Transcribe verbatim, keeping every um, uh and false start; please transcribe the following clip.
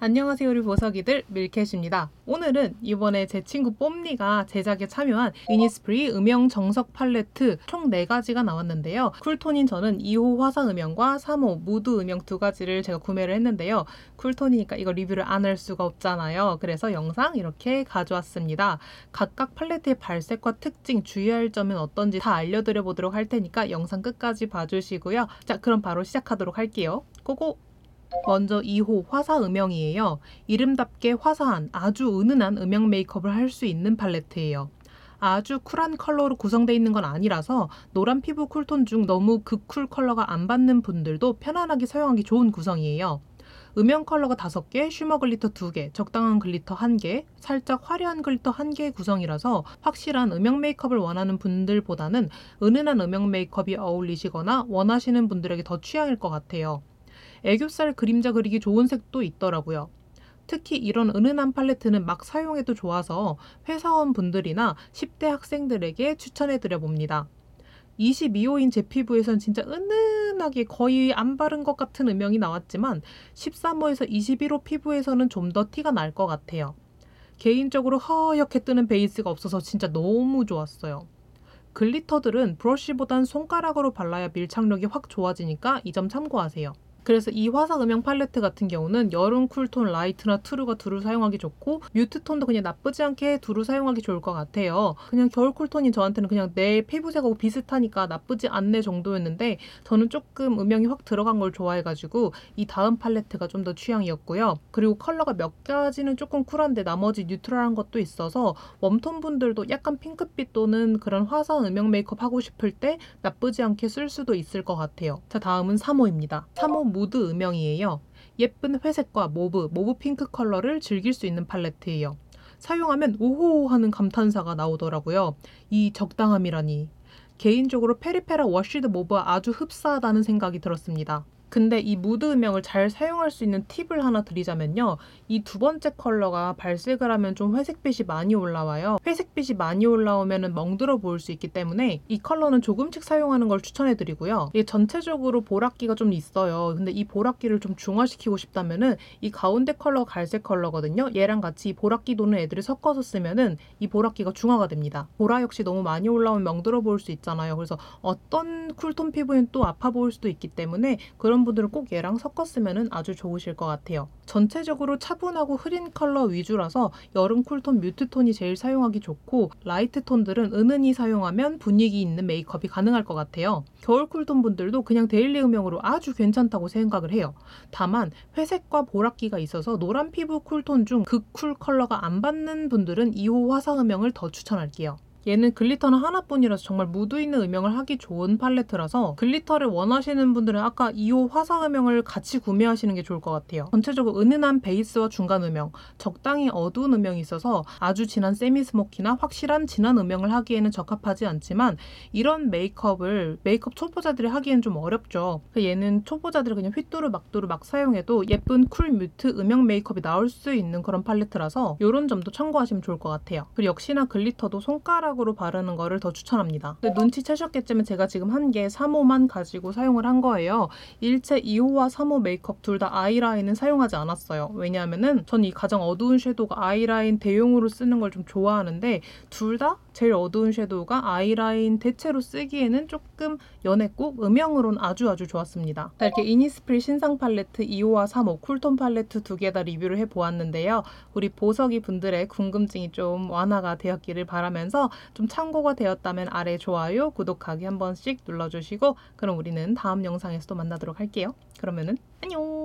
안녕하세요 우리 보석이들, 밀캣입니다. 오늘은 이번에 제 친구 뽐니가 제작에 참여한 이니스프리 음영 정석 팔레트 총 네 가지가 나왔는데요. 쿨톤인 저는 이 호 화사 음영과 삼 호 무드 음영 두 가지를 제가 구매를 했는데요. 쿨톤이니까 이거 리뷰를 안 할 수가 없잖아요. 그래서 영상 이렇게 가져왔습니다. 각각 팔레트의 발색과 특징, 주의할 점은 어떤지 다 알려드려 보도록 할 테니까 영상 끝까지 봐주시고요. 자, 그럼 바로 시작하도록 할게요. 고고! 먼저 이 호 화사 음영이에요. 이름답게 화사한, 아주 은은한 음영 메이크업을 할 수 있는 팔레트예요. 아주 쿨한 컬러로 구성되어 있는 건 아니라서 노란 피부 쿨톤 중 너무 극쿨 컬러가 안 받는 분들도 편안하게 사용하기 좋은 구성이에요. 음영 컬러가 다섯 개, 쉬머 글리터 두 개, 적당한 글리터 한 개, 살짝 화려한 글리터 한 개의 구성이라서 확실한 음영 메이크업을 원하는 분들보다는 은은한 음영 메이크업이 어울리시거나 원하시는 분들에게 더 취향일 것 같아요. 애교살 그림자 그리기 좋은 색도 있더라고요. 특히 이런 은은한 팔레트는 막 사용해도 좋아서 회사원분들이나 십 대 학생들에게 추천해드려 봅니다. 이십이 호인 제 피부에선 진짜 은은하게 거의 안 바른 것 같은 음영이 나왔지만 십삼 호에서 이십일 호 피부에서는 좀 더 티가 날 것 같아요. 개인적으로 허옇게 뜨는 베이스가 없어서 진짜 너무 좋았어요. 글리터들은 브러쉬보단 손가락으로 발라야 밀착력이 확 좋아지니까 이 점 참고하세요. 그래서 이 화사 음영 팔레트 같은 경우는 여름 쿨톤 라이트나 트루가 두루 사용하기 좋고 뮤트톤도 그냥 나쁘지 않게 두루 사용하기 좋을 것 같아요. 그냥 겨울 쿨톤이 저한테는 그냥 내 피부색하고 비슷하니까 나쁘지 않네 정도였는데 저는 조금 음영이 확 들어간 걸 좋아해가지고 이 다음 팔레트가 좀 더 취향이었고요. 그리고 컬러가 몇 가지는 조금 쿨한데 나머지 뉴트럴한 것도 있어서 웜톤 분들도 약간 핑크빛 또는 그런 화사한 음영 메이크업 하고 싶을 때 나쁘지 않게 쓸 수도 있을 것 같아요. 자, 다음은 삼 호입니다. 삼 호 무드 음영이에요. 예쁜 회색과 모브, 모브 핑크 컬러를 즐길 수 있는 팔레트예요. 사용하면 오호 하는 감탄사가 나오더라고요. 이 적당함이라니. 개인적으로 페리페라 워시드 모브와 아주 흡사하다는 생각이 들었습니다. 근데 이 무드 음영을 잘 사용할 수 있는 팁을 하나 드리자면요. 이 두 번째 컬러가 발색을 하면 좀 회색빛이 많이 올라와요. 회색빛이 많이 올라오면 멍들어 보일 수 있기 때문에 이 컬러는 조금씩 사용하는 걸 추천해드리고요. 이게 전체적으로 보랏기가 좀 있어요. 근데 이 보랏기를 좀 중화시키고 싶다면은 이 가운데 컬러 갈색 컬러거든요. 얘랑 같이 이 보랏기 도는 애들을 섞어서 쓰면은 이 보랏기가 중화가 됩니다. 보라 역시 너무 많이 올라오면 멍들어 보일 수 있잖아요. 그래서 어떤 쿨톤 피부엔 또 아파 보일 수도 있기 때문에 그런 분들은 꼭 얘랑 섞었으면 아주 좋으실 것 같아요. 전체적으로 차분하고 흐린 컬러 위주라서 여름 쿨톤 뮤트톤이 제일 사용하기 좋고 라이트 톤들은 은은히 사용하면 분위기 있는 메이크업이 가능할 것 같아요. 겨울 쿨톤 분들도 그냥 데일리 음영으로 아주 괜찮다고 생각을 해요. 다만 회색과 보랏기가 있어서 노란 피부 쿨톤 중 극쿨 컬러가 안 받는 분들은 이 호 화사 음영을 더 추천할게요. 얘는 글리터는 하나뿐이라서 정말 무드 있는 음영을 하기 좋은 팔레트라서 글리터를 원하시는 분들은 아까 이 호 화사 음영을 같이 구매하시는 게 좋을 것 같아요. 전체적으로 은은한 베이스와 중간 음영, 적당히 어두운 음영이 있어서 아주 진한 세미스모키나 확실한 진한 음영을 하기에는 적합하지 않지만 이런 메이크업을 메이크업 초보자들이 하기엔 좀 어렵죠. 얘는 초보자들이 그냥 휘뚜루 막뚜루 막 사용해도 예쁜 쿨 뮤트 음영 메이크업이 나올 수 있는 그런 팔레트라서 이런 점도 참고하시면 좋을 것 같아요. 그리고 역시나 글리터도 손가락 으로 바르는 거를 더 추천합니다. 눈치채셨겠지만 제가 지금 한 개 삼 호만 가지고 사용을 한 거예요. 일체 이 호와 삼 호 메이크업 둘 다 아이라인은 사용하지 않았어요. 왜냐하면은 전 이 가장 어두운 섀도우가 아이라인 대용으로 쓰는 걸 좀 좋아하는데 둘 다 제일 어두운 섀도우가 아이라인 대체로 쓰기에는 조금 연했고 음영으로는 아주 아주 좋았습니다. 자, 이렇게 이니스프리 신상 팔레트 이 호와 삼 호 쿨톤 팔레트 두 개 다 리뷰를 해보았는데요. 우리 보석이 분들의 궁금증이 좀 완화가 되었기를 바라면서 좀 참고가 되었다면 아래 좋아요, 구독하기 한 번씩 눌러주시고 그럼 우리는 다음 영상에서 또 만나도록 할게요. 그러면은 안녕!